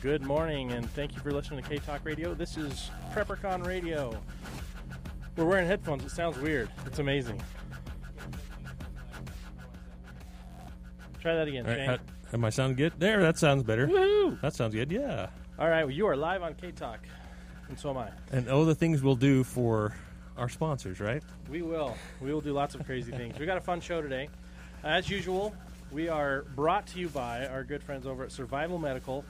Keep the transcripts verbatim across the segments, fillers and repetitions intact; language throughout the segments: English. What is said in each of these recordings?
Good morning, and thank you for listening to K-Talk Radio. This is PrepperCon Radio. We're wearing headphones. It sounds weird. It's amazing. Try that again, Shane. Right, I, am I sounding good? There, that sounds better. Woohoo! That sounds good, yeah. All right, well, you are live on K-Talk, and so am I. And oh, the things we'll do for our sponsors, right? We will. We will do lots of crazy things. We got a fun show today. As usual, we are brought to you by our good friends over at Survival Medical,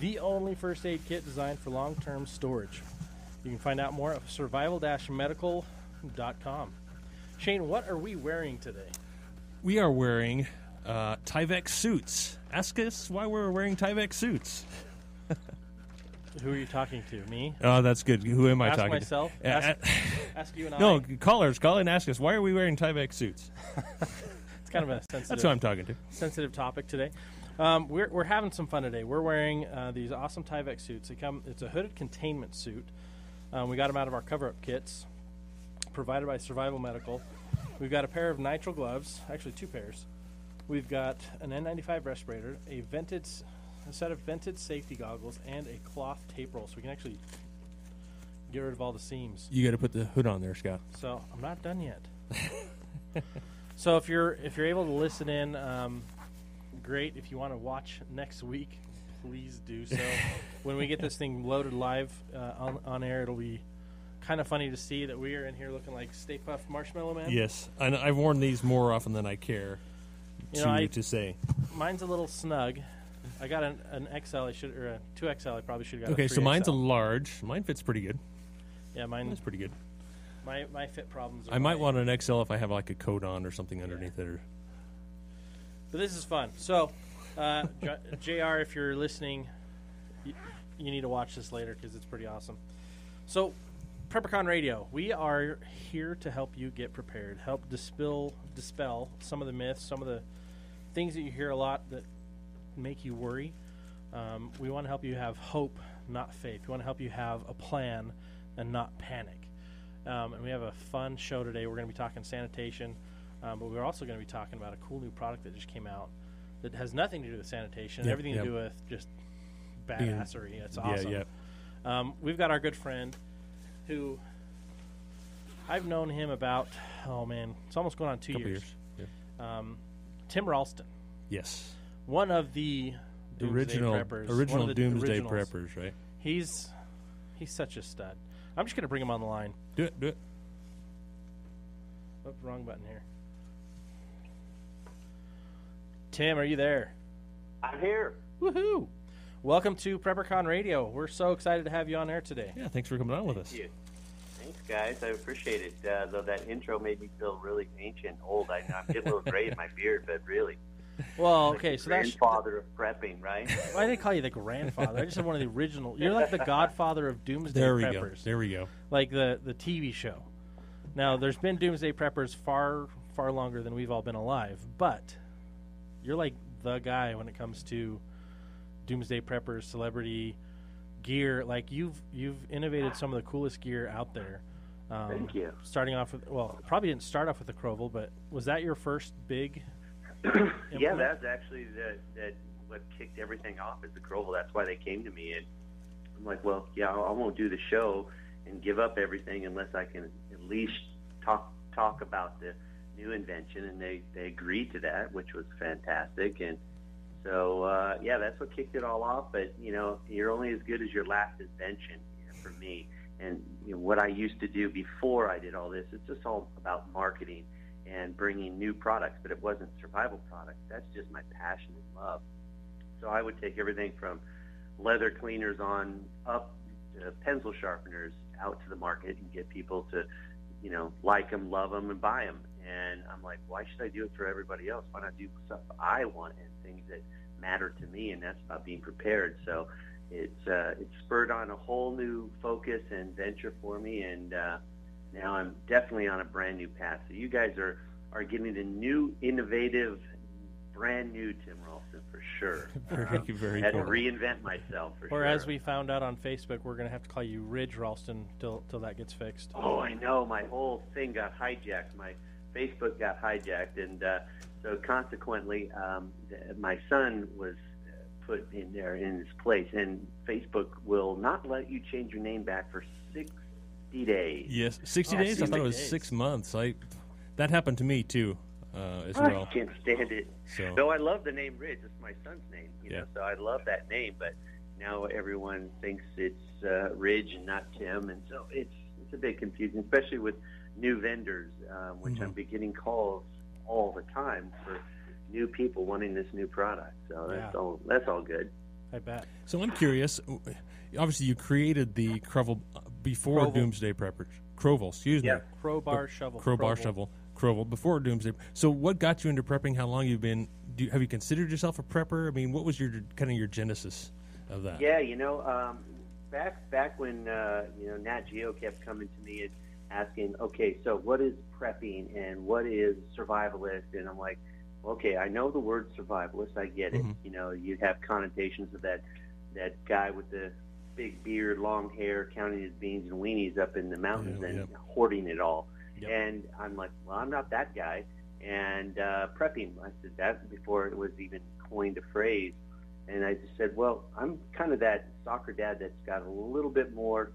the only first aid kit designed for long-term storage. You can find out more at survival dash medical dot com. Shane, what are we wearing today? We are wearing uh, Tyvek suits. Ask us why we're wearing Tyvek suits. Who are you talking to? Me? Oh, that's good. Who am I ask talking myself, to? Ask myself. Ask you and I. No, callers, call and ask us, why are we wearing Tyvek suits? It's kind of a sensitive. That's who I'm talking to. Sensitive topic today. Um, we're we're having some fun today. We're wearing uh, these awesome Tyvek suits. They come. It's a hooded containment suit. Um, we got them out of our cover-up kits, provided by Survival Medical. We've got a pair of nitrile gloves, actually two pairs. We've got an N ninety-five respirator, a vented, a set of vented safety goggles, and a cloth tape roll, so we can actually get rid of all the seams. You got to put the hood on there, Scott. So I'm not done yet. So if you're if you're able to listen in. Um, Great. If you want to watch next week, please do so. When we get this thing loaded live uh, on, on air, it'll be kind of funny to see that we are in here looking like Stay Puft Marshmallow Man. Yes. I, I've worn these more often than I care you to, know, I, to say. Mine's a little snug. I got an, an X L I should, or a two X L I probably should have got. Okay, a so mine's X L. A large. Mine fits pretty good. Yeah, mine is pretty good. My my fit problems are I might my, want an X L if I have like a coat on or something underneath yeah. it or... But this is fun. So, uh, J R, if you're listening, you, you need to watch this later because it's pretty awesome. So, PrepperCon Radio, we are here to help you get prepared, help dispel dispel some of the myths, some of the things that you hear a lot that make you worry. Um, we want to help you have hope, not faith. We want to help you have a plan and not panic. Um, and we have a fun show today. We're going to be talking sanitation. Um, but we're also going to be talking about a cool new product that just came out that has nothing to do with sanitation, yep, everything yep. to do with just badassery. Yeah. It's awesome. Yeah, yeah. Um, we've got our good friend who I've known him about, oh, man, it's almost going on two Couple years. years. Yeah. Um, Tim Ralston. Yes. One of the Doomsday original, Preppers. Original the Doomsday originals. Preppers, right? He's, he's such a stud. I'm just going to bring him on the line. Do it, do it. Oh, wrong button here. Tim, are you there? I'm here. Woohoo! Welcome to PrepperCon Radio. We're so excited to have you on air today. Yeah, thanks for coming on with Thank us. Thank you. Thanks, guys. I appreciate it. Uh, though that intro made me feel really ancient, old. I, I'm getting a little gray in my beard, but really. Well, like okay, so that's grandfather sh- of prepping, right? Why did they call you the grandfather? I just said one of the original. You're like the godfather of Doomsday there we Preppers. Go. There we go. Like the the T V show. Now, there's been Doomsday Preppers far far longer than we've all been alive, but. You're like the guy when it comes to Doomsday Preppers, celebrity gear. Like you've you've innovated some of the coolest gear out there. Um, Thank you. Starting off with well, probably didn't start off with the Crovel, but was that your first big? Yeah, that's actually the, the what kicked everything off is the Crovel. That's why they came to me, and I'm like, well, yeah, I won't do the show and give up everything unless I can at least talk talk about the. New invention, and they, they agreed to that, which was fantastic. And so, uh, yeah, that's what kicked it all off. But, you know, you're only as good as your last invention, you know, for me. And you know, what I used to do before I did all this, it's just all about marketing and bringing new products, but it wasn't survival products. That's just my passion and love. So I would take everything from leather cleaners on up to pencil sharpeners out to the market and get people to, you know, like them, love them, and buy them. And I'm like, why should I do it for everybody else? Why not do stuff I want and things that matter to me? And that's about being prepared. So it's uh, it spurred on a whole new focus and venture for me. And uh, now I'm definitely on a brand new path. So you guys are, are getting the new, innovative, brand new Tim Ralston for sure. very, um, very I had cool. to reinvent myself for or sure. Or as we found out on Facebook, we're going to have to call you Ridge Ralston till till that gets fixed. Oh, I know. My whole thing got hijacked. My Facebook got hijacked, and uh, so consequently, um, th- my son was put in there in its place, and Facebook will not let you change your name back for sixty days. Yes, sixty oh, days? I thought it was days. six months. I That happened to me, too, uh, as I well. I can't stand it. So. Though I love the name Ridge. It's my son's name. You yeah. know, so I love that name, but now everyone thinks it's uh, Ridge and not Tim, and so it's it's a bit confusing, especially with new vendors, um, which mm-hmm. I'm getting calls all the time for new people wanting this new product. So that's yeah. all that's all good. I bet. So I'm curious. Obviously, you created the Crovel before Crovel. Doomsday Preppers. Crovel, excuse yeah. me. Crowbar but, shovel. Crowbar Crovel. shovel. Crovel before Doomsday. So what got you into prepping? How long you've been? Do you, have you considered yourself a prepper? I mean, what was your kind of your genesis of that? Yeah, you know, um, back back when uh, you know Nat Geo kept coming to me and asking, okay, so what is prepping and what is survivalist? And I'm like, okay, I know the word survivalist. I get it. Mm-hmm. You know, you have connotations of that that guy with the big beard, long hair, counting his beans and weenies up in the mountains yeah, and yep. hoarding it all. Yep. And I'm like, well, I'm not that guy. And uh, prepping, I said that before it was even coined a phrase. And I just said, well, I'm kind of that soccer dad that's got a little bit more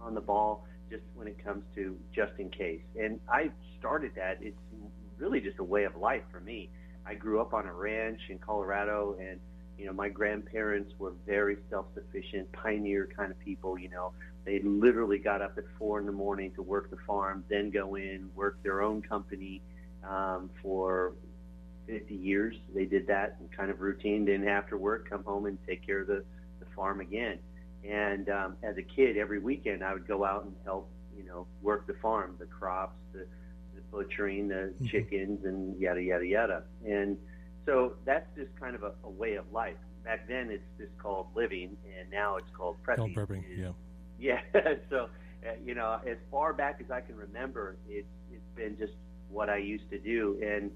on the ball just when it comes to just in case. And I started that. It's really just a way of life for me. I grew up on a ranch in Colorado, and you know my grandparents were very self-sufficient, pioneer kind of people. You know, they literally got up at four in the morning to work the farm, then go in work their own company um, for fifty years. They did that in kind of routine. Then after work, come home and take care of the, the farm again. And um, as a kid, every weekend I would go out and help. You know, work the farm, the crops, the butchering the chickens and yada yada yada, and so that's just kind of a, a way of life. Back then it's just called living, and now it's called prepping. prepping it's, yeah, yeah. So uh, you know, as far back as I can remember, it's it's been just what I used to do. And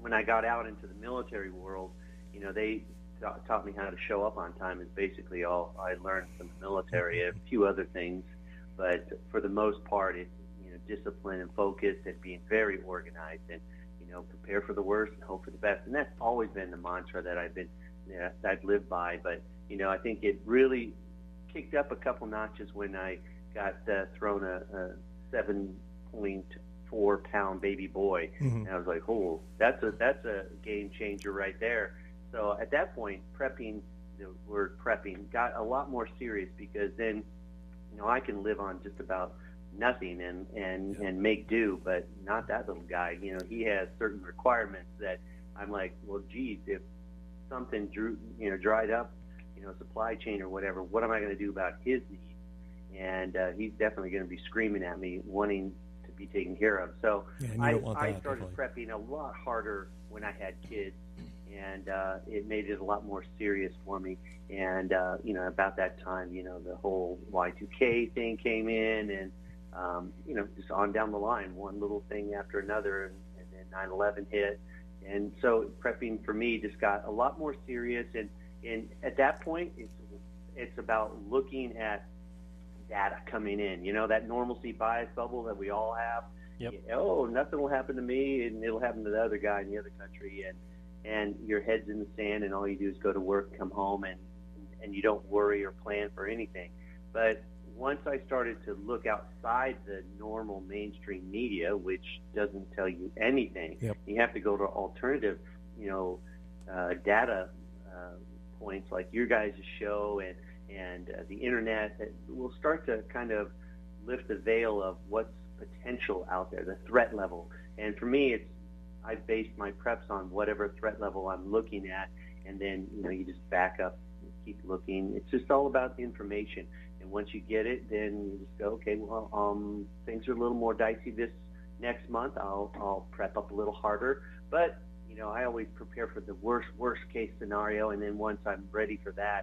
when I got out into the military world, you know, they ta- taught me how to show up on time. Is basically all I learned from the military. A few other things, but for the most part, it's discipline and focus and being very organized, and you know, prepare for the worst and hope for the best. And that's always been the mantra that I've been you know, I've lived by. But you know, I think it really kicked up a couple notches when I got uh, thrown a, a seven point four pound baby boy, mm-hmm. and I was like, oh, that's a that's a game changer right there. So at that point, prepping, the word prepping got a lot more serious, because then you know I can live on just about nothing and and yeah. and make do, but not that little guy. You know, he has certain requirements that I'm like, well, geez, if something drew you know dried up, you know, supply chain or whatever, what am I going to do about his needs? And uh, he's definitely going to be screaming at me wanting to be taken care of. So yeah, I, I started definitely. prepping a lot harder when I had kids, and uh, it made it a lot more serious for me. And uh, you know, about that time, you know, the whole Y two K thing came in, and Um, you know, just on down the line, one little thing after another, and, and then nine eleven hit. And so prepping for me just got a lot more serious. And, and at that point, it's it's about looking at data coming in, you know, that normalcy bias bubble that we all have. Yep. You know, oh, nothing will happen to me, and it'll happen to the other guy in the other country. And, and your head's in the sand, and all you do is go to work, come home, and, and you don't worry or plan for anything. But once I started to look outside the normal mainstream media, which doesn't tell you anything, yep. you have to go to alternative, you know, uh, data uh, points like your guys' show and and uh, the internet. That will start to kind of lift the veil of what's potential out there, the threat level. And for me, it's I based my preps on whatever threat level I'm looking at, and then you know you just back up, and keep looking. It's just all about the information. And once you get it, then you just go, okay, well, um, things are a little more dicey this next month. I'll I'll prep up a little harder. But, you know, I always prepare for the worst, worst case scenario. And then once I'm ready for that,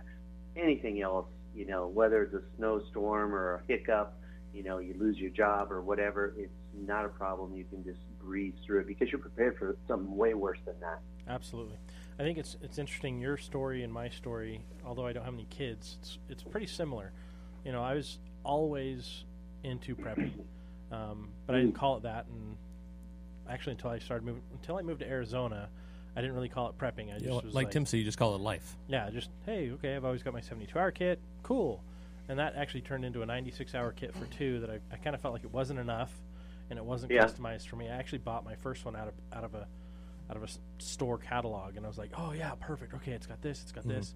anything else, you know, whether it's a snowstorm or a hiccup, you know, you lose your job or whatever, it's not a problem. You can just breeze through it because you're prepared for something way worse than that. Absolutely. I think it's it's interesting, your story and my story, although I don't have any kids, it's it's pretty similar. You know, I was always into prepping, um, but I didn't call it that. And actually, until I started moving, until I moved to Arizona, I didn't really call it prepping. I just you know, was like, like Tim said, you just call it life. Yeah, just, hey, okay, I've always got my seventy-two hour kit. Cool. And that actually turned into a ninety-six hour kit for two that I, I kind of felt like it wasn't enough, and it wasn't yeah. customized for me. I actually bought my first one out of out of a out of a store catalog, and I was like, oh, yeah, perfect. Okay, it's got this, it's got mm-hmm. this.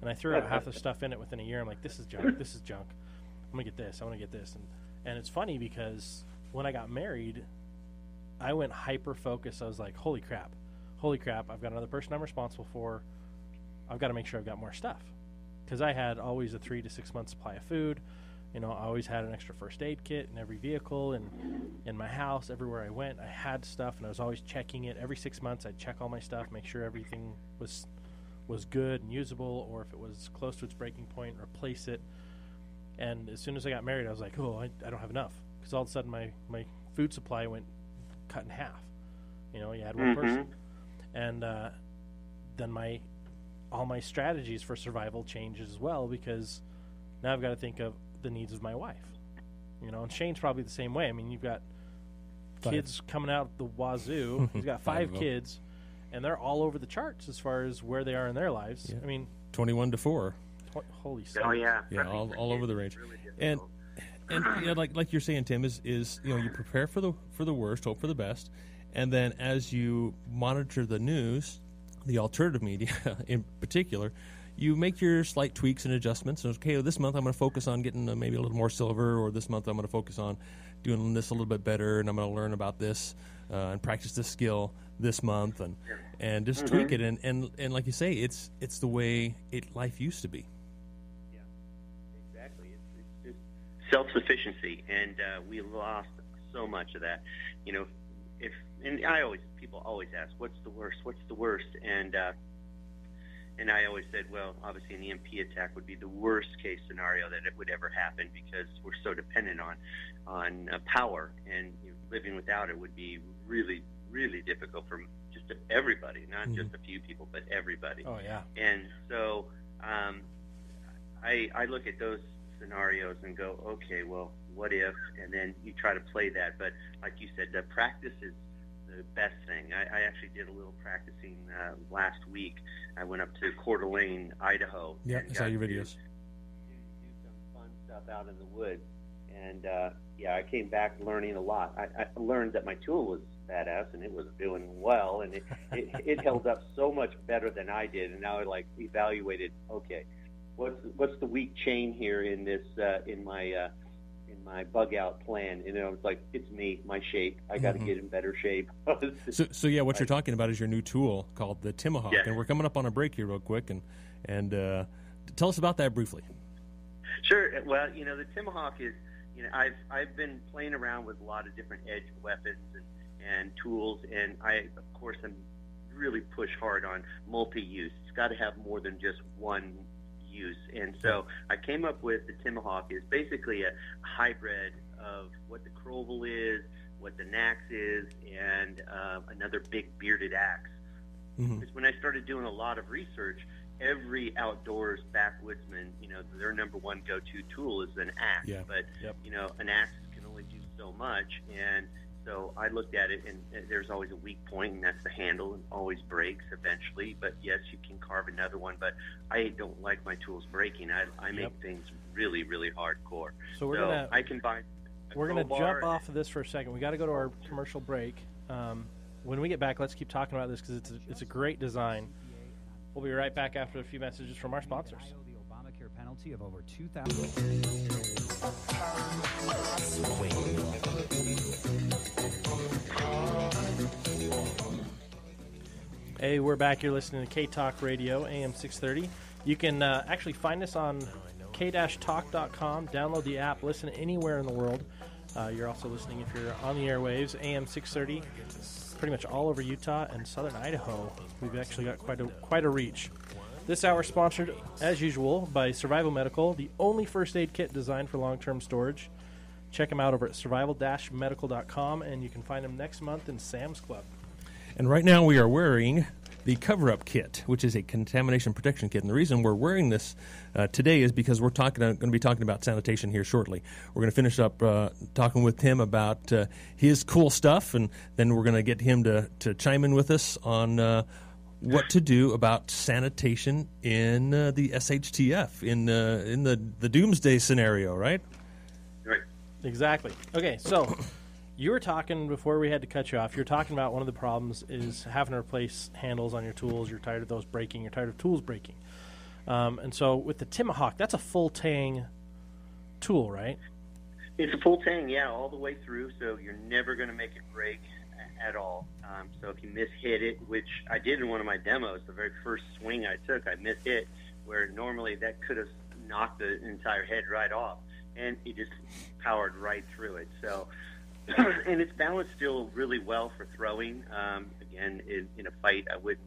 And I threw out half the stuff in it within a year. I'm like, this is junk, this is junk. I'm going to get this, I'm going to get this. And, and it's funny because when I got married, I went hyper-focused. I was like, holy crap, holy crap, I've got another person I'm responsible for. I've got to make sure I've got more stuff. Because I had always a three to six month supply of food. You know, I always had an extra first aid kit in every vehicle and in my house, everywhere I went. I had stuff, and I was always checking it. Every six months, I'd check all my stuff, make sure everything was was good and usable, or if it was close to its breaking point, replace it. And as soon as I got married, I was like, oh, I, I don't have enough. Because all of a sudden, my, my food supply went cut in half. You know, you had one mm-hmm. person. And uh, then my all my strategies for survival changed as well, because now I've got to think of the needs of my wife, you know, and Shane's probably the same way. I mean, you've got five. kids coming out the wazoo. He's got five, five kids, and they're all over the charts as far as where they are in their lives. Yeah. I mean, twenty-one to four. Tw- holy stuff! Oh yeah, yeah, all, all over the range. Really and and you know, like like you're saying, Tim, is is you know, you prepare for the for the worst, hope for the best, and then as you monitor the news, the alternative media in particular, you make your slight tweaks and adjustments. Okay, well, this month I'm going to focus on getting uh, maybe a little more silver, or this month I'm going to focus on doing this a little bit better, and I'm going to learn about this uh, and practice this skill this month, and and just mm-hmm. tweak it. And, and and like you say, it's it's the way it life used to be. Yeah, exactly. It's, it's just self-sufficiency, and uh, we lost so much of that. You know, if and I always people always ask, what's the worst? What's the worst? And uh, And I always said, well, obviously an E M P attack would be the worst-case scenario that it would ever happen, because we're so dependent on on uh, power, and you know, living without it would be really, really difficult for just everybody, not mm-hmm. just a few people, but everybody. Oh, yeah. And so um, I, I look at those scenarios and go, okay, well, what if? And then you try to play that. But like you said, the practice is the best thing. I, I actually did a little practicing uh, last week. I went up to Coeur d'Alene, Idaho. Yeah, I saw your videos. Do, do some fun stuff out in the woods, and uh, yeah, I came back learning a lot. I, I learned that my tool was badass, and it was doing well, and it, it, it held up so much better than I did. And now I like evaluated. Okay, what's what's the weak chain here in this uh, in my uh, my bug out plan? And I was like, it's me, my shape. I got to mm-hmm. get in better shape. so, so yeah, what you're talking about is your new tool called the Tomahawk, yeah. and we're coming up on a break here real quick, and and uh, tell us about that briefly. Sure. Well, you know, the Tomahawk is, you know, I've I've been playing around with a lot of different edge weapons and, and tools, and I of course I'm really push hard on multi-use. It's got to have more than just one use. And so I came up with the Tomahawk is basically a hybrid of what the Crovel is, what the Nax is, and uh, another big bearded axe. Mm-hmm. Because when I started doing a lot of research, every outdoors backwoodsman, you know, their number one go-to tool is an axe. Yeah. But, yep. you know, an axe can only do so much. And so I looked at it, and there's always a weak point, and that's the handle, and always breaks eventually. But yes, you can carve another one. But I don't like my tools breaking. I, I make yep. things really, really hardcore. So we're so gonna I can buy. We're gonna jump off of this for a second. We got to go to our commercial break. Um, when we get back, let's keep talking about this, because it's a, it's a great design. We'll be right back after a few messages from our sponsors. The Obamacare penalty of over two thousand. Hey, we're back. You're listening to K-Talk Radio, A M six thirty. You can uh, actually find us on k dash talk dot com. Download the app. Listen anywhere in the world. Uh, you're also listening if you're on the airwaves, A M six thirty, pretty much all over Utah and southern Idaho. We've actually got quite a, quite a reach. This hour sponsored, as usual, by Survival Medical, the only first aid kit designed for long-term storage. Check them out over at survival dash medical dot com, and you can find them next month in Sam's Club. And right now we are wearing the cover-up kit, which is a contamination protection kit. And the reason we're wearing this uh, today is because we're talking uh, going to be talking about sanitation here shortly. We're going to finish up uh, talking with Tim about uh, his cool stuff, and then we're going to get him to, to chime in with us on uh, what to do about sanitation in uh, the S H T F, in, uh, in the, the doomsday scenario, right? Right. Exactly. Okay, so you were talking, before we had to cut you off, you were talking about one of the problems is having to replace handles on your tools. You're tired of those breaking. You're tired of tools breaking. Um, and so with the Tomahawk, that's a full-tang tool, right? It's a full-tang, yeah, all the way through, so you're never going to make it break at all. Um, so if you mishit it, which I did in one of my demos, the very first swing I took, I mishit, where normally that could have knocked the entire head right off, and it just powered right through it. So, and it's balanced still really well for throwing. Um, again, in, in a fight, I wouldn't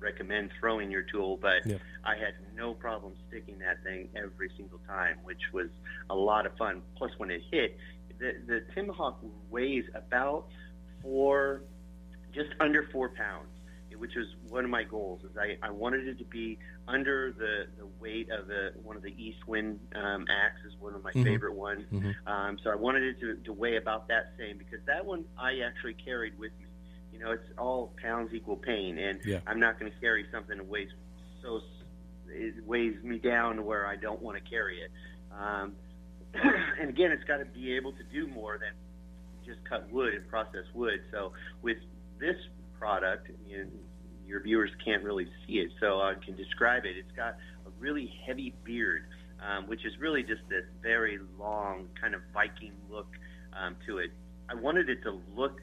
recommend throwing your tool, but yeah. I had no problem sticking that thing every single time, which was a lot of fun. Plus, when it hit, the, the Tomahawk weighs about four, just under four pounds, which was one of my goals. Is I, I wanted it to be under the, the weight of the, one of the East Wind um, axe is one of my mm-hmm. favorite ones. Mm-hmm. Um, so I wanted it to, to weigh about that same, because that one I actually carried with me. You know, it's all pounds equal pain, and yeah. I'm not going to carry something that weighs so it weighs me down to where I don't want to carry it. Um, and again, it's got to be able to do more than just cut wood and process wood. So with this product, you, your viewers can't really see it, so I can describe it. It's got a really heavy beard, um, which is really just this very long kind of Viking look um, to it. I wanted it to look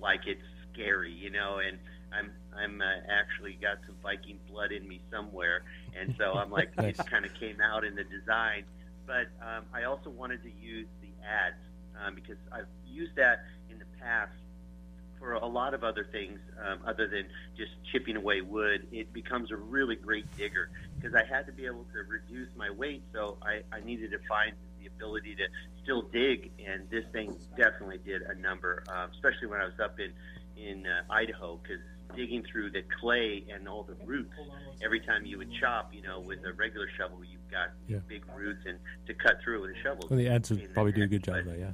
like it's scary, you know, and I'm I'm uh, actually got some Viking blood in me somewhere, and so I'm like it kind of came out in the design. But um, I also wanted to use the ads um, because I've used that in the past for a lot of other things um, other than just chipping away wood. It becomes a really great digger because I had to be able to reduce my weight, so I, I needed to find the ability to still dig, and this thing definitely did a number, uh, especially when I was up in in uh, Idaho, because digging through the clay and all the roots, every time you would chop, you know, with a regular shovel, you've got yeah. big roots, and to cut through with a shovel. Well, the ads would probably do a good job, though, yeah.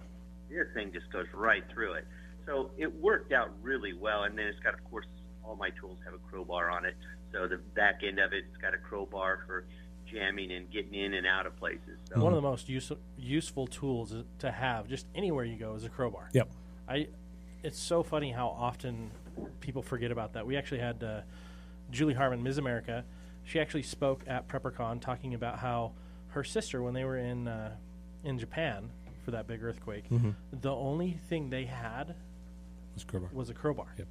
This thing just goes right through it. So it worked out really well, and then it's got, of course, all my tools have a crowbar on it, so the back end of it, it's got a crowbar for jamming and getting in and out of places. So. One of the most use, useful tools to have just anywhere you go is a crowbar. Yep. I. It's so funny how often people forget about that. We actually had uh, Julie Harmon, Miz America. She actually spoke at PrepperCon talking about how her sister, when they were in uh, in Japan for that big earthquake, mm-hmm. the only thing they had was, crowbar. was a crowbar. Yep.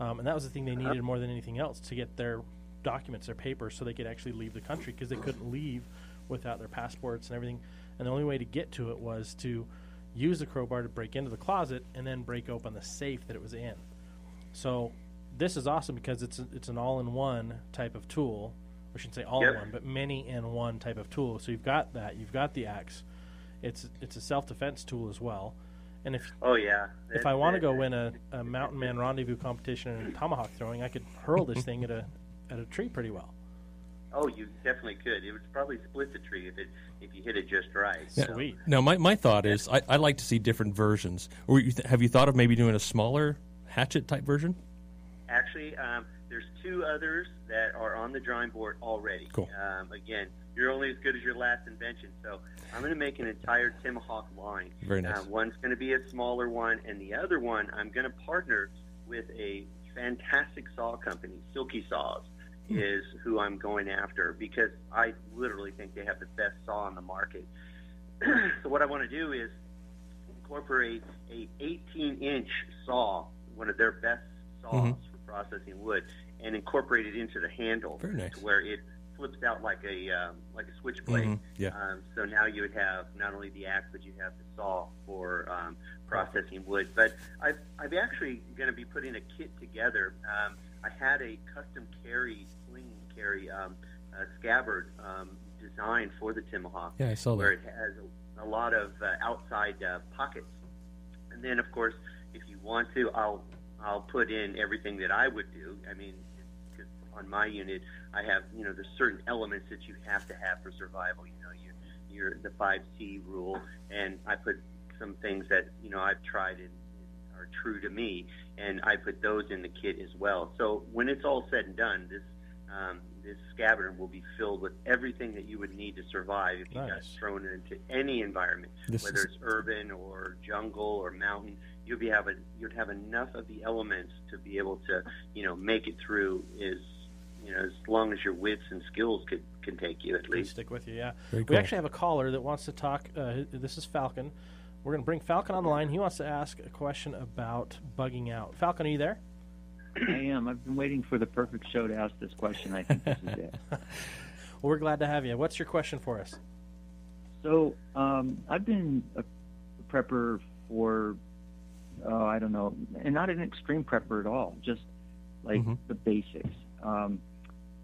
Um, and that was the thing they needed more than anything else to get their documents, their papers, so they could actually leave the country, because they couldn't leave without their passports and everything. And the only way to get to it was to use the crowbar to break into the closet and then break open the safe that it was in. So this is awesome because it's a, it's an all-in-one type of tool. I shouldn't say all-in-one, yep. but many-in-one type of tool. So you've got that. You've got the axe. It's it's a self-defense tool as well. And if oh yeah, if it, I want to go win a, a mountain man rendezvous competition in tomahawk throwing, I could hurl this thing at a at a tree pretty well. Oh, you definitely could. It would probably split the tree if it if you hit it just right. Yeah. Sweet. Now, my, my thought is I, I like to see different versions. Or you th- have you thought of maybe doing a smaller hatchet-type version? Actually, um, there's two others that are on the drawing board already. Cool. Um, again, you're only as good as your last invention, so I'm going to make an entire Tomahawk line. Very nice. Uh, one's going to be a smaller one, and the other one I'm going to partner with a fantastic saw company, Silky Saws. Is who I'm going after, because I literally think they have the best saw on the market. So what I want to do is incorporate a eighteen inch saw, one of their best saws mm-hmm. for processing wood, and incorporate it into the handle. Very nice. To where it flips out like a um, like a switchblade. Mm-hmm. Yeah. Um, so now you would have not only the axe, but you have the saw for um, processing wood. But I've, I'm actually going to be putting a kit together. Um, I had a custom carry, sling carry um, uh, scabbard um, designed for the Tomahawk. Yeah, I saw that. Where it has a, a lot of uh, outside uh, pockets. And then, of course, if you want to, I'll I'll put in everything that I would do. I mean, cause on my unit, I have, you know, there's certain elements that you have to have for survival. You know, you you're the five C rule, and I put some things that, you know, I've tried in, in are true to me, and I put those in the kit as well. So when it's all said and done, this um, this scabbard will be filled with everything that you would need to survive if you nice. got thrown into any environment, this whether it's urban or jungle or mountain. You'll be having you'd have enough of the elements to be able to, you know, make it through is. You know, as long as your wits and skills could, can take you, at least. Stick with you, yeah. Very we cool. actually have a caller that wants to talk. Uh, this is Falcon. We're going to bring Falcon on the line. He wants to ask a question about bugging out. Falcon, are you there? I am. I've been waiting for the perfect show to ask this question. I think this is it. Well, we're glad to have you. What's your question for us? So um, I've been a prepper for, oh, I don't know, and not an extreme prepper at all, just like mm-hmm. the basics. Um,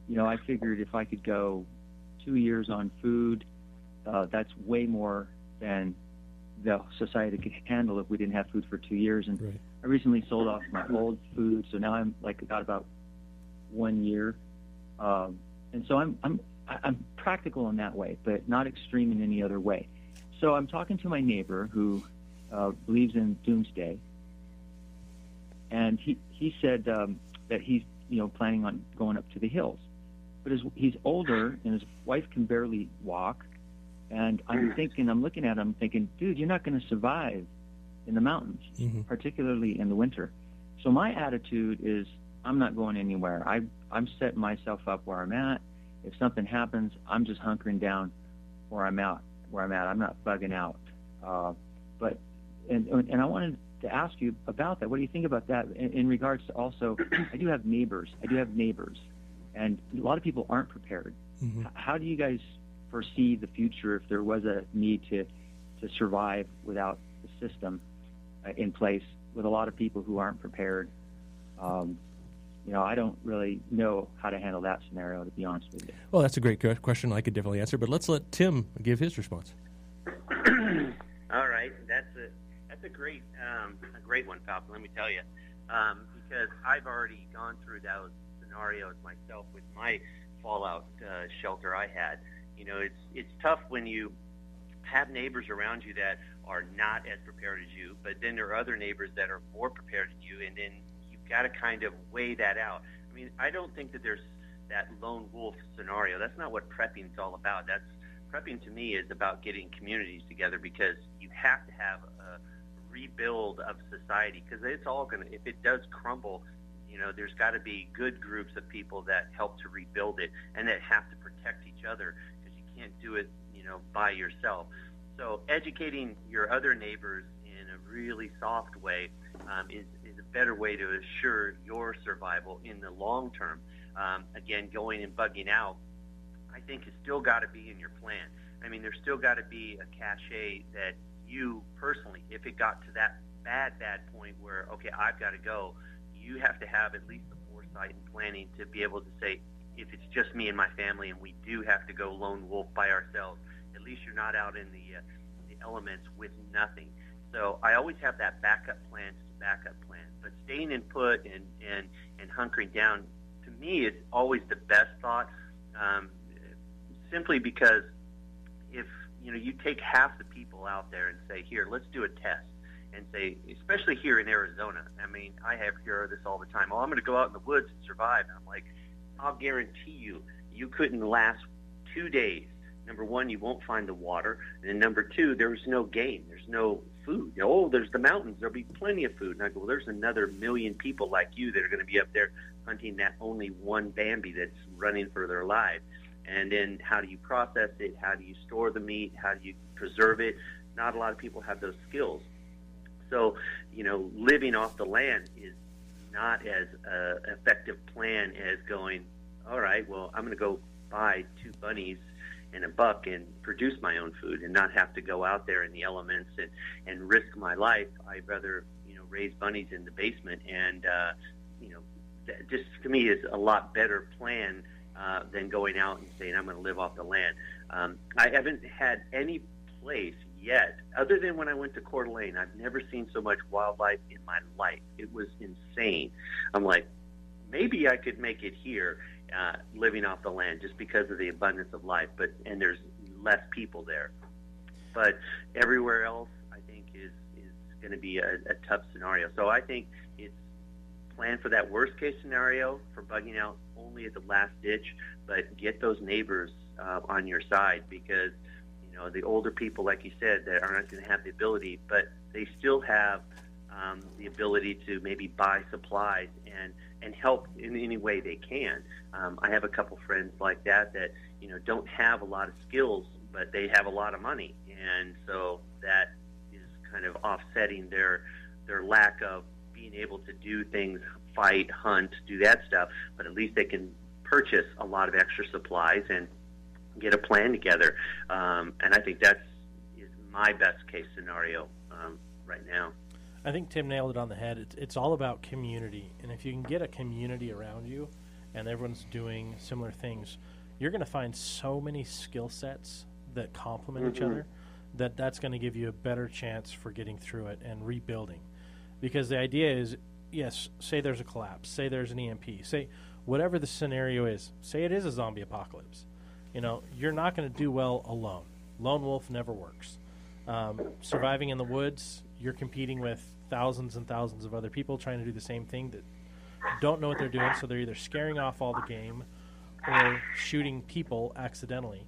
You know, I figured if I could go two years on food, uh, that's way more than the society could handle if we didn't have food for two years. And right. I recently sold off my old food, so now I'm like got about one year. Um, and so I'm I'm I'm practical in that way, but not extreme in any other way. So I'm talking to my neighbor who uh, believes in doomsday, and he he said um, that he's you know planning on going up to the hills. But his, he's older, and his wife can barely walk. And I'm thinking, I'm looking at him thinking, dude, you're not going to survive in the mountains, mm-hmm. particularly in the winter. So my attitude is, I'm not going anywhere. I, I'm setting myself up where I'm at. If something happens, I'm just hunkering down where I'm out, where I'm at. I'm not bugging out. Uh, but and, and I wanted to ask you about that. What do you think about that in, in regards to also, I do have neighbors. I do have neighbors. And a lot of people aren't prepared. Mm-hmm. How do you guys foresee the future if there was a need to, to survive without the system uh, in place with a lot of people who aren't prepared? Um, you know, I don't really know how to handle that scenario, to be honest with you. Well, that's a great question. I could definitely answer, but let's let Tim give his response. All right. That's a, that's a, great, um, a great one, Falcon, let me tell you, um, because I've already gone through those scenarios myself with my fallout uh, shelter I had. You know, it's it's tough when you have neighbors around you that are not as prepared as you, but then there are other neighbors that are more prepared than you, and then you've got to kind of weigh that out. I mean, I don't think that there's that lone wolf scenario. That's not what prepping's all about. That's prepping to me is about getting communities together, because you have to have a rebuild of society, because it's all going to, if it does crumble, you know, there's got to be good groups of people that help to rebuild it and that have to protect each other, because you can't do it, you know, by yourself. So educating your other neighbors in a really soft way um, is, is a better way to assure your survival in the long term. Um, again, going and bugging out, I think it's still got to be in your plan. I mean, there's still got to be a cachet that you personally, if it got to that bad, bad point where, okay, I've got to go, you have to have at least the foresight and planning to be able to say, if it's just me and my family and we do have to go lone wolf by ourselves, at least you're not out in the, uh, the elements with nothing. So I always have that backup plan to backup plan. But staying in put and, and, and hunkering down, to me, is always the best thought, um, simply because if you know you take half the people out there and say, here, let's do a test. And say, especially here in Arizona, I mean, I have heard this all the time. Oh, I'm going to go out in the woods and survive. And I'm like, I'll guarantee you, you couldn't last two days. Number one, you won't find the water. And then number two, there's no game. There's no food. Oh, there's the mountains. There'll be plenty of food. And I go, well, there's another million people like you that are going to be up there hunting that only one Bambi that's running for their lives. And then how do you process it? How do you store the meat? How do you preserve it? Not a lot of people have those skills. So, you know, living off the land is not as uh, effective plan as going, all right, well, I'm going to go buy two bunnies and a buck and produce my own food and not have to go out there in the elements and, and risk my life. I'd rather, you know, raise bunnies in the basement. And, uh, you know, that just to me is a lot better plan uh, than going out and saying I'm going to live off the land. Um, I haven't had any place yet, other than when I went to Coeur d'Alene. I've never seen so much wildlife in my life. It was insane. I'm like, maybe I could make it here, uh, living off the land, just because of the abundance of life. But and there's less people there. But everywhere else, I think is is going to be a, a tough scenario. So I think it's plan for that worst-case scenario for bugging out only at the last ditch, but get those neighbors uh, on your side, because you know the older people, like you said, that are not going to have the ability, but they still have um, the ability to maybe buy supplies and and help in any way they can. Um, I have a couple friends like that that you know don't have a lot of skills, but they have a lot of money, and so that is kind of offsetting their their lack of being able to do things, fight, hunt, do that stuff, but at least they can purchase a lot of extra supplies and get a plan together. Um, and I think that's is my best case scenario um, right now. I think Tim nailed it on the head. It's, it's all about community. And if you can get a community around you and everyone's doing similar things, you're going to find so many skill sets that complement mm-hmm. each other that that's going to give you a better chance for getting through it and rebuilding. Because the idea is, yes, say there's a collapse, say there's an E M P, say whatever the scenario is, say it is a zombie apocalypse. You know, you're not going to do well alone. Lone wolf never works. Um, surviving in the woods, you're competing with thousands and thousands of other people trying to do the same thing that don't know what they're doing, so they're either scaring off all the game or shooting people accidentally.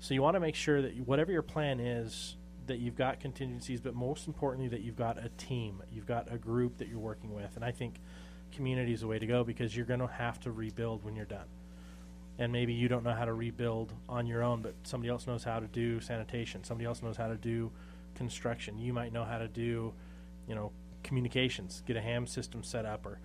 So you want to make sure that whatever your plan is, that you've got contingencies, but most importantly that you've got a team, you've got a group that you're working with. And I think community is the way to go, because you're going to have to rebuild when you're done. And maybe you don't know how to rebuild on your own, but somebody else knows how to do sanitation, somebody else knows how to do construction, you might know how to do, you know, communications, get a ham system set up, or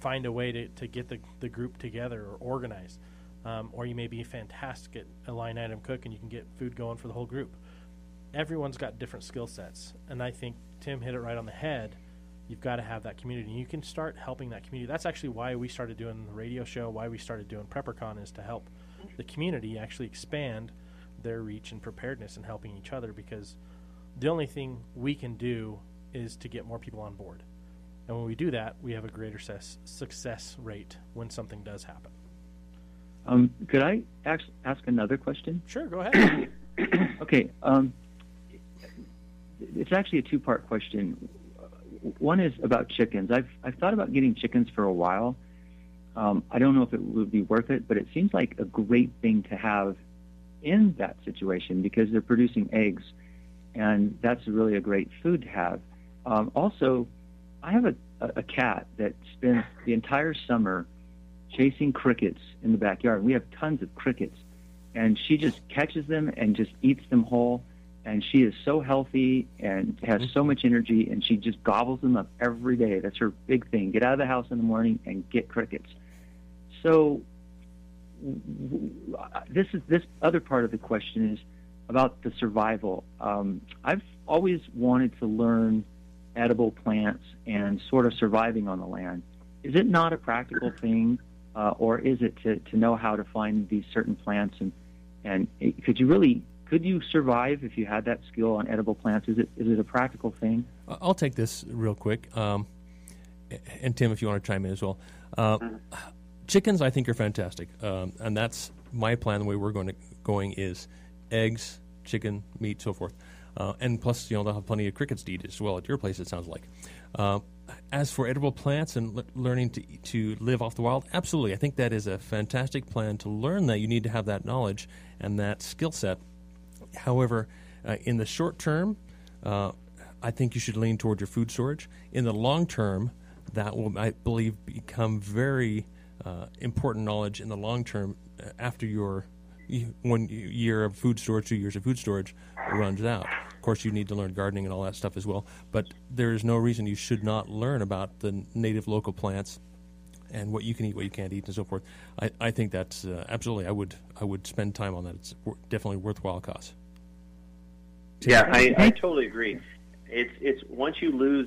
find a way to, to get the, the group together or organized. Um, or you may be fantastic at a line item cook and you can get food going for the whole group. Everyone's got different skill sets, and I think Tim hit it right on the head. You've got to have that community. You can start helping that community. That's actually why we started doing the radio show, why we started doing PrepperCon, is to help the community actually expand their reach and preparedness and helping each other, because the only thing we can do is to get more people on board. And when we do that, we have a greater ses- success rate when something does happen. Um, could I ask, ask another question? Sure, go ahead. Okay, um, it's actually a two-part question. One is about chickens. I've I've thought about getting chickens for a while. Um, I don't know if it would be worth it, but it seems like a great thing to have in that situation, because they're producing eggs, and that's really a great food to have. Um, also, I have a, a cat that spends the entire summer chasing crickets in the backyard. We have tons of crickets, and she just catches them and just eats them whole. And she is so healthy and has so much energy, and she just gobbles them up every day. That's her big thing. Get out of the house in the morning and get crickets. So this is this other part of the question is about the survival. Um, I've always wanted to learn edible plants and sort of surviving on the land. Is it not a practical thing, uh, or is it to, to know how to find these certain plants? And, and it, could you really... Could you survive if you had that skill on edible plants? Is it is it a practical thing? I'll take this real quick. Um, and, Tim, if you want to chime in as well. Uh, chickens, I think, are fantastic. Um, and that's my plan, the way we're going to, going is eggs, chicken, meat, so forth. Uh, and plus, you know, they'll have plenty of crickets to eat as well at your place, it sounds like. Uh, as for edible plants and le- learning to to live off the wild, absolutely. I think that is a fantastic plan. To learn that, you need to have that knowledge and that skill set. However, uh, in the short term, uh, I think you should lean toward your food storage. In the long term, that will, I believe, become very uh, important knowledge in the long term after your one year of food storage, two years of food storage runs out. Of course, you need to learn gardening and all that stuff as well. But there is no reason you should not learn about the native local plants and what you can eat, what you can't eat, and so forth. I, I think that's uh, absolutely. I would I would spend time on that. It's definitely a worthwhile cause. Yeah, I, I totally agree. It's it's once you lose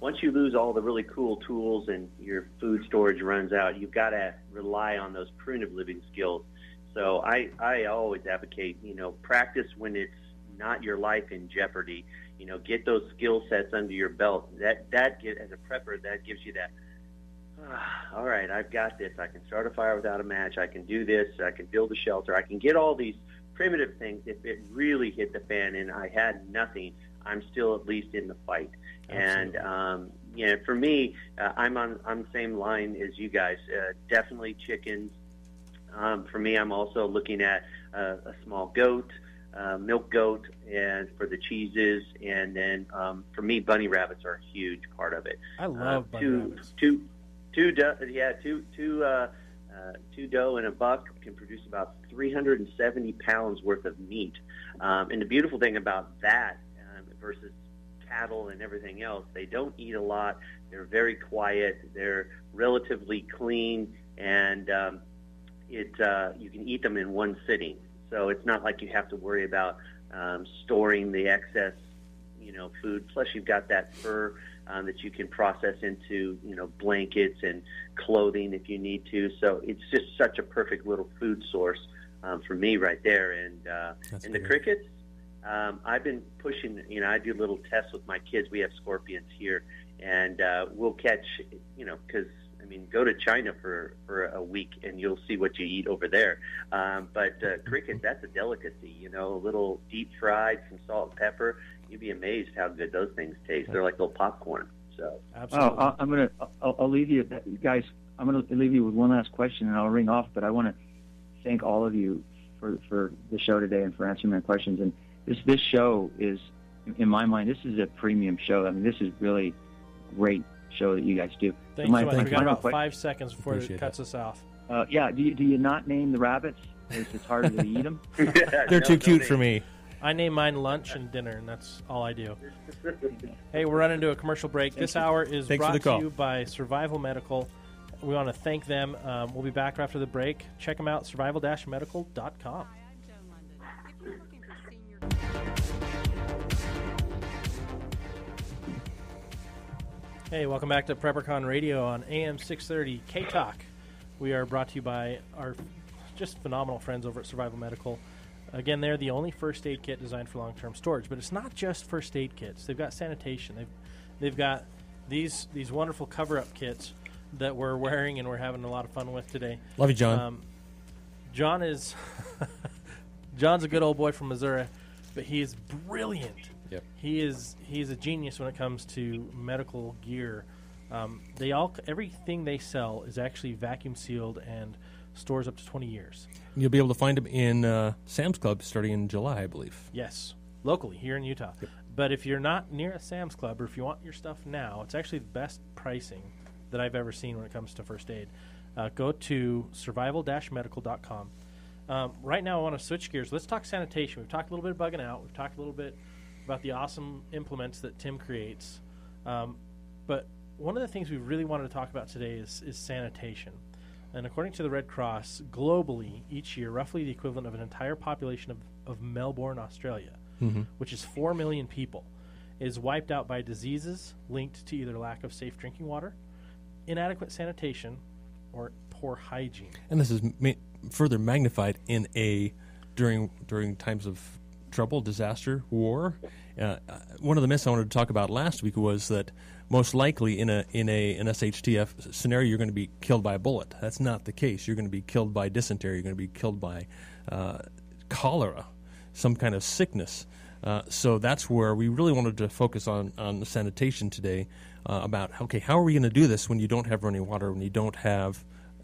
once you lose all the really cool tools and your food storage runs out, you've got to rely on those primitive living skills. So I I always advocate, you know, practice when it's not your life in jeopardy. You know, get those skill sets under your belt. That that get, as a prepper, that gives you that. All right, I've got this. I can start a fire without a match. I can do this. I can build a shelter. I can get all these primitive things. If it really hit the fan and I had nothing, I'm still at least in the fight. Absolutely. And um, yeah, for me, uh, I'm on I'm the same line as you guys. Uh, definitely chickens. Um, for me, I'm also looking at uh, a small goat, uh, milk goat, and for the cheeses. And then um, for me, bunny rabbits are a huge part of it. I love uh, bunny two, rabbits. Two, two, do, yeah, two, two. Uh, Uh, two doe and a buck can produce about three hundred seventy pounds worth of meat. Um, and the beautiful thing about that um, versus cattle and everything else, they don't eat a lot. They're very quiet. They're relatively clean, and um, it uh, you can eat them in one sitting. So it's not like you have to worry about um, storing the excess, you know, food. Plus, you've got that fur Um, that you can process into, you know, blankets and clothing if you need to. So it's just such a perfect little food source um, for me right there. And uh, and the crickets, um, I've been pushing, you know, I do little tests with my kids. We have scorpions here, and uh, we'll catch, you know, because, I mean, go to China for, for a week and you'll see what you eat over there. Um, but uh, crickets, that's a delicacy, you know, a little deep fried, some salt and pepper. You'd be amazed how good those things taste. They're like little popcorn. So, absolutely. Oh, I'm gonna. I'll, I'll leave you guys. I'm gonna leave you with one last question, and I'll ring off. But I want to thank all of you for for the show today and for answering my questions. And this this show is, in my mind, this is a premium show. I mean, this is really great show that you guys do. Thank so my, you so much. We got about question. five seconds before Appreciate it cuts that. us off. Uh, yeah. Do you, do you not name the rabbits? It's, it's harder to eat them. They're no, too cute for me. I name mine lunch and dinner, and that's all I do. Hey, we're running to a commercial break. Thanks this you. hour is Thanks brought to you by Survival Medical. We want to thank them. Um, we'll be back after the break. Check them out, survival dash medical dot com. Hey, welcome back to PrepperCon Radio on A M six thirty K-Talk. We are brought to you by our just phenomenal friends over at Survival Medical. Again, they're the only first aid kit designed for long-term storage, but it's not just first aid kits. They've got sanitation. They've they've got these these wonderful cover-up kits that we're wearing and we're having a lot of fun with today. Love you, John. Um, John is John's a good old boy from Missouri, but he is brilliant. Yep. He is he's a genius when it comes to medical gear. Um, they all everything they sell is actually vacuum sealed and stores up to twenty years. You'll be able to find them in uh, Sam's Club starting in July, I believe. Yes, locally here in Utah. Yep. But if you're not near a Sam's Club, or if you want your stuff now, it's actually the best pricing that I've ever seen when it comes to first aid. Uh, go to survival dash medical dot com. Um, right now I want to switch gears. Let's talk sanitation. We've talked a little bit about bugging out. We've talked a little bit about the awesome implements that Tim creates. Um, but one of the things we really wanted to talk about today is, is sanitation. And according to the Red Cross, globally, each year, roughly the equivalent of an entire population of, of Melbourne, Australia, mm-hmm. which is four million people, is wiped out by diseases linked to either lack of safe drinking water, inadequate sanitation, or poor hygiene. And this is ma- further magnified in a during during times of trouble, disaster, war. Uh, one of the myths I wanted to talk about last week was that most likely in a in a an S H T F scenario, you're going to be killed by a bullet. That's not the case. You're going to be killed by dysentery. You're going to be killed by uh, cholera, some kind of sickness. Uh, so that's where we really wanted to focus on, on the sanitation today uh, about, okay, how are we going to do this when you don't have running water, when you don't have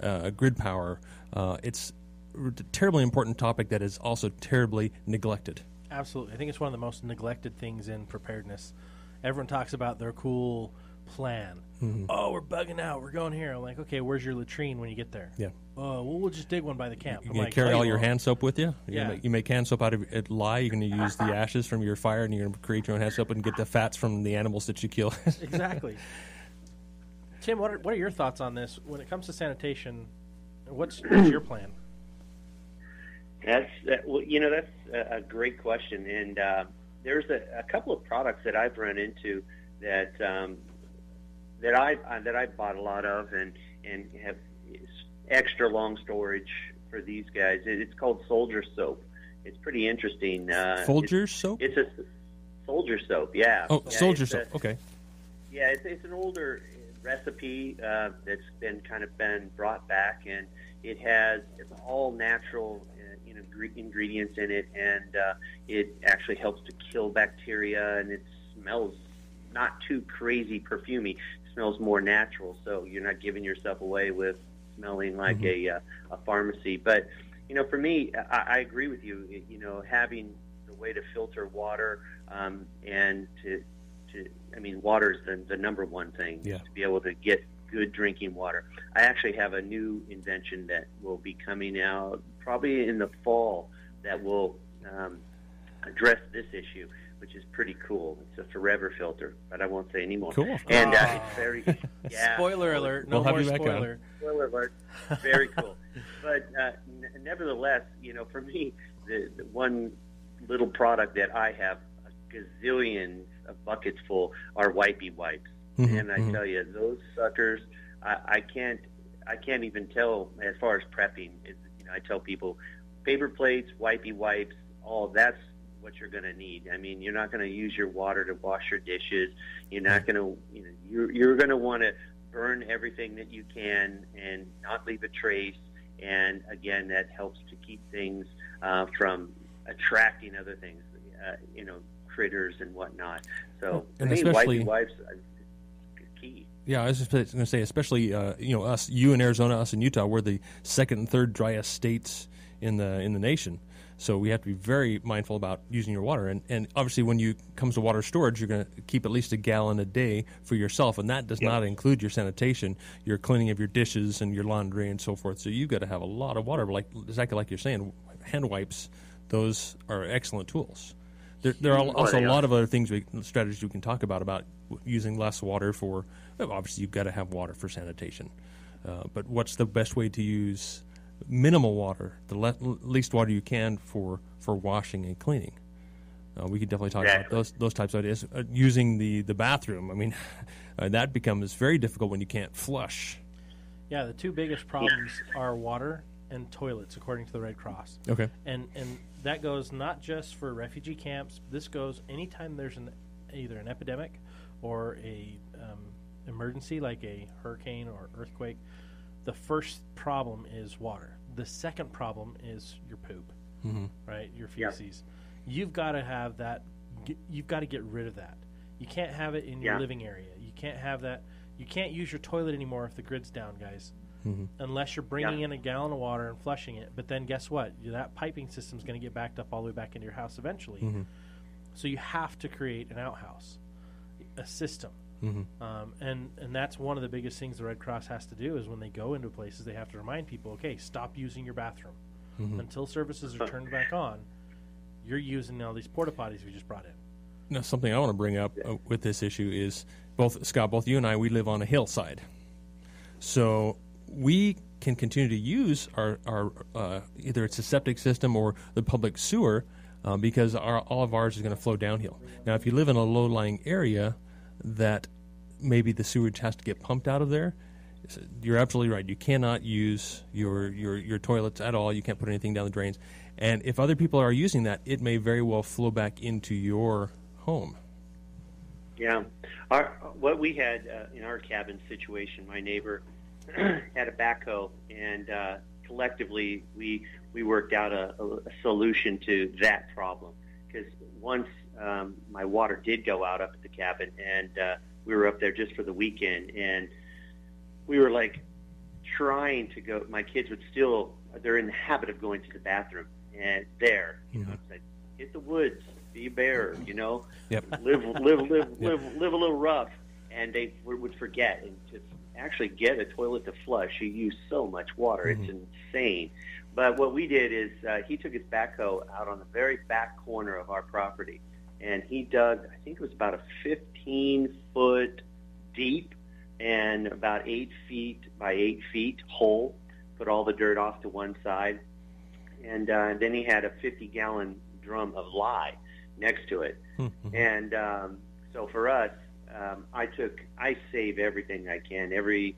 uh, grid power? Uh, it's a terribly important topic that is also terribly neglected. Absolutely. I think it's one of the most neglected things in preparedness. Everyone talks about their cool plan. Mm-hmm. Oh, we're bugging out. We're going here. I'm like, okay, where's your latrine when you get there? Yeah. Oh, uh, well, we'll just dig one by the camp. You're going like, to carry all your hand soap with you? You're yeah. Gonna make, you make hand soap out of it, lye. You're going to use the ashes from your fire, and you're going to create your own hand soap and get the fats from the animals that you kill. Exactly. Tim, what are, what are your thoughts on this? When it comes to sanitation, what's, what's your plan? That's uh, well, you know, that's a great question, and uh, there's a, a couple of products that I've run into that um, that I uh, that I bought a lot of, and and have extra long storage for these guys. It, it's called Soldier Soap. It's pretty interesting. Uh, Soldier it's, Soap. It's a Soldier Soap. Yeah. Oh, yeah, Soldier Soap. A, okay. Yeah, it's it's an older recipe uh, that's been kind of been brought back, and It has it's all natural uh, you know, ingredients in it, and uh, it actually helps to kill bacteria, and it smells not too crazy perfumey. It smells more natural, so you're not giving yourself away with smelling like mm-hmm. a, uh, a pharmacy. But, you know, for me, I, I agree with you. It, you know, having the way to filter water um, and to, to, I mean, water is the, the number one thing, yeah. to be able to get good drinking water. I actually have a new invention that will be coming out probably in the fall that will um, address this issue, which is pretty cool. It's a forever filter, but I won't say any more. Cool. And uh, it's very yeah. spoiler alert. No we'll more spoiler. Spoiler alert. Very cool. But uh, n- nevertheless, you know, for me, the, the one little product that I have a gazillion of buckets full are wipey wipes. Mm-hmm, and I mm-hmm. tell you, those suckers, I, I can't, I can't even tell as far as prepping. It's, you know, I tell people, paper plates, wipey wipes, all that's what you're going to need. I mean, you're not going to use your water to wash your dishes. You're not going to, you know, you're, you're going to want to burn everything that you can and not leave a trace. And again, that helps to keep things uh, from attracting other things, uh, you know, critters and whatnot. So, and I mean, wipey wipes. I, Yeah, I was just going to say, especially uh, you know us, you in Arizona, us in Utah, we're the second and third driest states in the in the nation. So we have to be very mindful about using your water. And, and obviously, when you comes to water storage, you're going to keep at least a gallon a day for yourself, and that does yeah. not include your sanitation, your cleaning of your dishes, and your laundry, and so forth. So you've got to have a lot of water. Like exactly like you're saying, hand wipes, those are excellent tools. There, there are also a lot of other things, we, strategies we can talk about, about using less water for, obviously you've got to have water for sanitation. Uh, but what's the best way to use minimal water, the le- least water you can for, for washing and cleaning? Uh, we could definitely talk exactly. about those those types of ideas. Uh, using the, the bathroom, I mean, uh, that becomes very difficult when you can't flush. Yeah, the two biggest problems are water and toilets, according to the Red Cross. Okay. And and that goes not just for refugee camps. This goes anytime there's an either an epidemic or a um, emergency like a hurricane or earthquake. The first problem is water. The second problem is your poop, mm-hmm. right? Your feces. Yeah. You've got to have that. G- you've got to get rid of that. You can't have it in yeah. your living area. You can't have that. You can't use your toilet anymore if the grid's down, guys. Mm-hmm. Unless you're bringing yeah. in a gallon of water and flushing it. But then guess what? That piping system's going to get backed up all the way back into your house eventually. Mm-hmm. So you have to create an outhouse, a system. Mm-hmm. Um, and, and that's one of the biggest things the Red Cross has to do is when they go into places, they have to remind people, okay, stop using your bathroom. Mm-hmm. Until services are turned back on, you're using all these porta potties we just brought in. Now, something I want to bring up uh, with this issue is, both Scott, both you and I, we live on a hillside. So we can continue to use our, our uh, either it's a septic system or the public sewer uh, because our, all of ours is going to flow downhill. Now, if you live in a low-lying area that maybe the sewage has to get pumped out of there, you're absolutely right. You cannot use your, your, your toilets at all. You can't put anything down the drains. And if other people are using that, it may very well flow back into your home. Yeah. Our, what we had uh, in our cabin situation, my neighbor had a backhoe, and uh, collectively we we worked out a, a, a solution to that problem. Because once um, my water did go out up at the cabin, and uh, we were up there just for the weekend, and we were like trying to go. My kids would still they're in the habit of going to the bathroom, and there, you mm-hmm. know, it's like hit the woods, be a bear, you know, yep. live live live yep. live live a little rough, and they would forget and just. Actually get a toilet to flush. You use so much water. It's mm-hmm. insane. But what we did is uh, he took his backhoe out on the very back corner of our property, and he dug, I think it was about a fifteen-foot deep and about eight feet by eight feet hole, put all the dirt off to one side, and uh, then he had a fifty-gallon drum of lye next to it. Mm-hmm. And um, so for us, Um, I took, I save everything I can. Every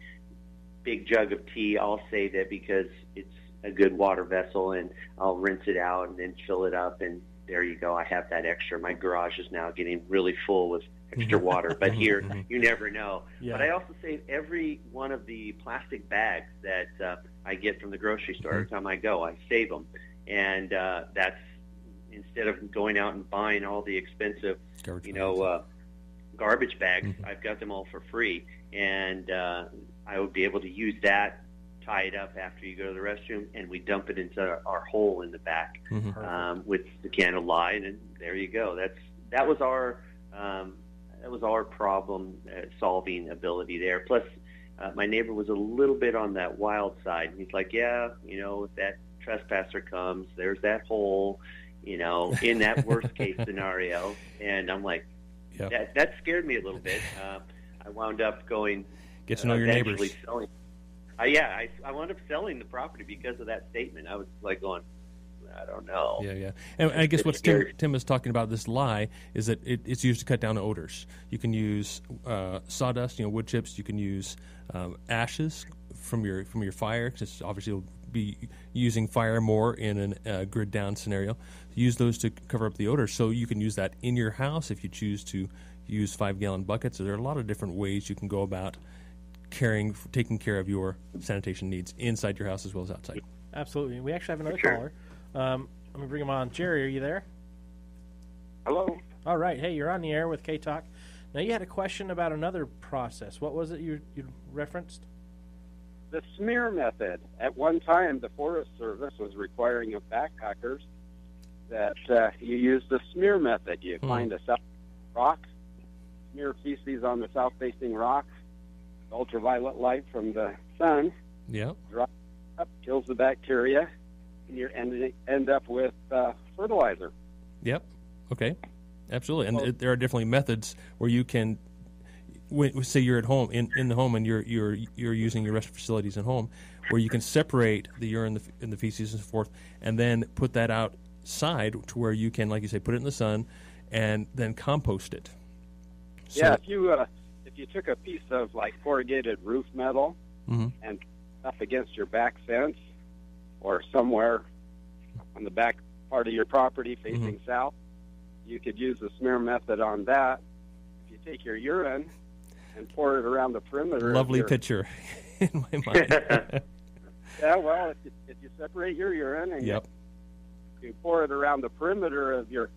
big jug of tea, I'll save it because it's a good water vessel, and I'll rinse it out and then fill it up, and there you go. I have that extra. My garage is now getting really full with extra water, but here, you never know. Yeah. But I also save every one of the plastic bags that uh, I get from the grocery store. Every time I go, I save them. And uh, that's instead of going out and buying all the expensive, garbage you know, uh, garbage bags, mm-hmm. I've got them all for free. And uh, I would be able to use that, tie it up after you go to the restroom, and we dump it into our, our hole in the back mm-hmm. um, with the candle light, and there you go. That's that was our um, that was our problem solving ability there. Plus, uh, my neighbor was a little bit on that wild side. He's like, yeah, you know, if that trespasser comes, there's that hole, you know, in that worst case scenario. And I'm like, yep. that that scared me a little bit. Uh, I wound up going get to know uh, your neighbors. Selling Uh, yeah, I, I wound up selling the property because of that statement. I was like going, I don't know. Yeah, yeah. And I guess what Tim, Tim is talking about, this lie, is that it, it's used to cut down odors. You can use uh, sawdust, you know, wood chips. You can use um, ashes from your from your fire, because obviously you'll be using fire more in a uh, grid down scenario. Use those to cover up the odor. So you can use that in your house if you choose to use five-gallon buckets. So there are a lot of different ways you can go about Caring, taking care of your sanitation needs inside your house as well as outside. Absolutely. We actually have another caller. Um, let me bring him on. Jerry, are you there? Hello. All right. Hey, you're on the air with K-Talk. Now, you had a question about another process. What was it you, you referenced? The smear method. At one time, the Forest Service was requiring of backpackers that uh, you use the smear method. You hmm. find a south rock, smear feces on the south-facing rock, ultraviolet light from the sun, yeah, drops up, kills the bacteria, and you end end up with uh, fertilizer. Yep. Okay. Absolutely. And well, it, there are definitely methods where you can, when, say you're at home in, in the home, and you're you're you're using your restroom facilities at home, where you can separate the urine, the, and the feces, and so forth, and then put that outside to where you can, like you say, put it in the sun, and then compost it. So, yeah. If you uh, If you took a piece of like corrugated roof metal mm-hmm. and up against your back fence or somewhere on the back part of your property facing mm-hmm. south, you could use the smear method on that. If you take your urine and pour it around the perimeter, lovely your, picture in my mind. Yeah, well, if you, if you separate your urine and yep. you, you pour it around the perimeter of your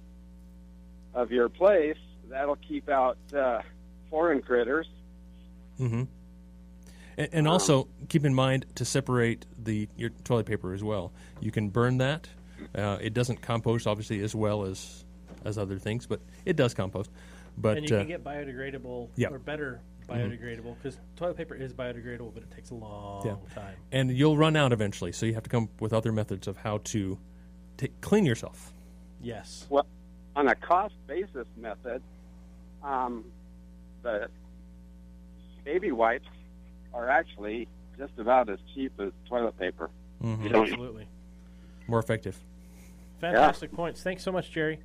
of your place, that'll keep out Uh, foreign critters. Mm-hmm. And, and also keep in mind to separate the your toilet paper as well. You can burn that. Uh, it doesn't compost, obviously, as well as as other things, but it does compost. But and you uh, can get biodegradable yeah. or better biodegradable, because mm-hmm. toilet paper is biodegradable, but it takes a long yeah. time. And you'll run out eventually, so you have to come up with other methods of how to t- clean yourself. Yes. Well, on a cost basis method, um, the baby wipes are actually just about as cheap as toilet paper. Mm-hmm. Absolutely. More effective. Fantastic yeah. points. Thanks so much, Jerry.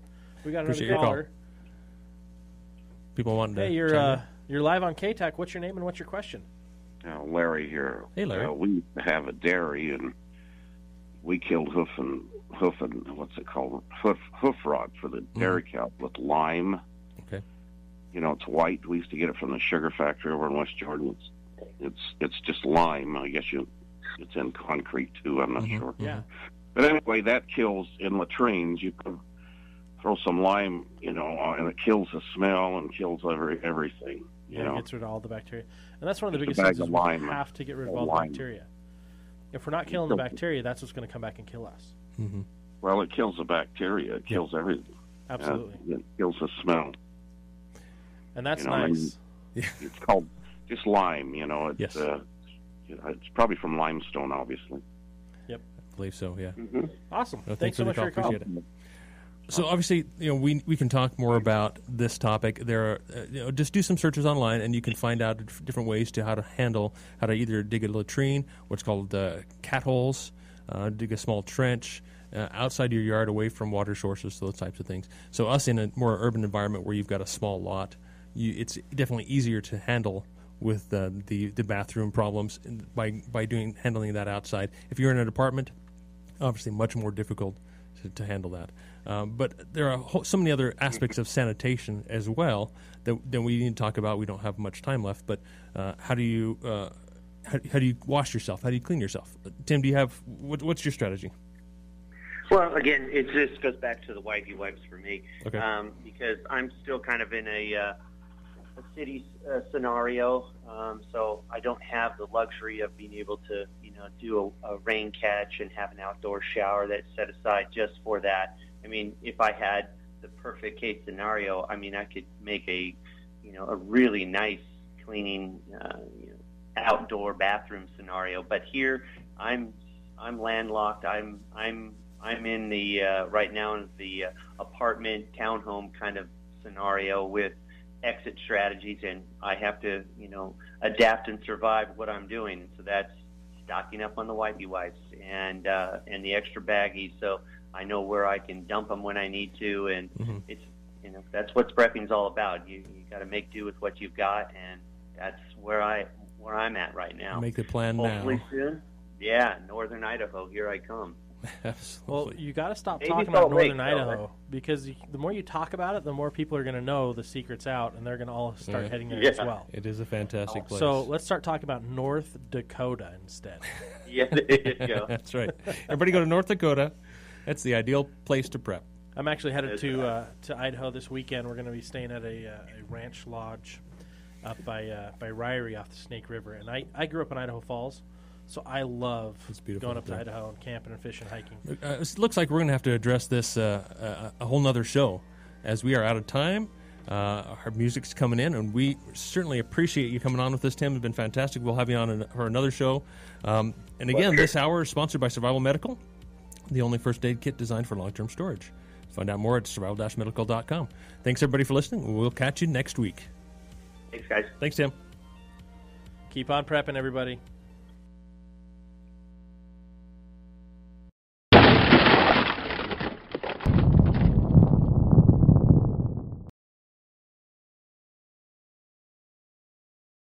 We got Appreciate another caller. Call. People wanted hey, to Hey, you're uh, you're live on K-Talk. What's your name and what's your question? Now, Larry here. Hey, Larry. Uh, we have a dairy, and we killed hoof and, hoof and what's it called, hoof, hoof rot for the dairy mm-hmm. cow with lime. You know, it's white. We used to get it from the sugar factory over in West Jordan. It's it's, it's just lime. I guess you, it's in concrete, too. I'm not mm-hmm. sure. Yeah. But anyway, that kills in latrines. You can throw some lime, you know, and it kills the smell and kills every, everything. You yeah, know? It gets rid of all the bacteria. And that's one of the it's biggest things, lime, we have to get rid of all the bacteria. If we're not killing the bacteria, that's what's going to come back and kill us. Mm-hmm. Well, it kills the bacteria. It kills yeah. everything. Absolutely. Yeah? It kills the smell. And that's you know, nice. I mean, it's called just lime, you know. It's, yes. Uh, you know, it's probably from limestone, obviously. Yep, I believe so. Yeah. Mm-hmm. Awesome. No, thanks, thanks so much for your call. Appreciate it. So obviously, you know, we we can talk more about this topic. There, are, uh, you know, just do some searches online, and you can find out different ways to how to handle how to either dig a latrine, what's called uh, cat holes, uh, dig a small trench. Uh, outside your yard, away from water sources, those types of things. So us in a more urban environment where you've got a small lot, You, it's definitely easier to handle with uh, the the bathroom problems by by doing handling that outside. If you're in an apartment, obviously much more difficult to, to handle that. Um, but there are ho- so many other aspects of sanitation as well that, that we need to talk about. We don't have much time left, but uh, how do you uh, how, how do you wash yourself? How do you clean yourself? Tim, do you have what, what's your strategy? Well, again, it just goes back to the wipey wipes for me, okay. um, because I'm still kind of in a, uh, a city uh, scenario, um, so I don't have the luxury of being able to, you know, do a, a rain catch and have an outdoor shower that's set aside just for that. I mean, if I had the perfect case scenario, I mean, I could make a, you know, a really nice cleaning uh, you know, outdoor bathroom scenario. But here, I'm I'm landlocked. I'm I'm I'm in the uh, right now in the uh, apartment townhome kind of scenario with exit strategies, and I have to, you know, adapt and survive what I'm doing. So that's stocking up on the wipey wipes and uh, and the extra baggies, so I know where I can dump them when I need to. And mm-hmm. it's, you know, that's what prepping's all about. You you got to make do with what you've got, and that's where I where I'm at right now. Make the plan now. Hopefully soon. Yeah, Northern Idaho, here I come. Absolutely. Well, you got to stop Maybe talking about Northern late, Idaho though, because you, the more you talk about it, the more people are going to know the secret's out, and they're going to all start yeah. heading there yeah. as well. It is a fantastic oh. place. So let's start talking about North Dakota instead. Yeah, there you go. That's right. Everybody go to North Dakota. That's the ideal place to prep. I'm actually headed to uh, to Idaho this weekend. We're going to be staying at a, uh, a ranch lodge up by uh, by Ryrie off the Snake River, and I, I grew up in Idaho Falls. So I love going up to Idaho and camping and fishing and hiking. Uh, it looks like we're going to have to address this uh, a, a whole nother show, as we are out of time. Uh, our music's coming in, and we certainly appreciate you coming on with us, Tim. It's been fantastic. We'll have you on an, for another show. Um, and again, this hour is sponsored by Survival Medical, the only first aid kit designed for long-term storage. Find out more at survival dash medical dot com. Thanks, everybody, for listening. We'll catch you next week. Thanks, guys. Thanks, Tim. Keep on prepping, everybody.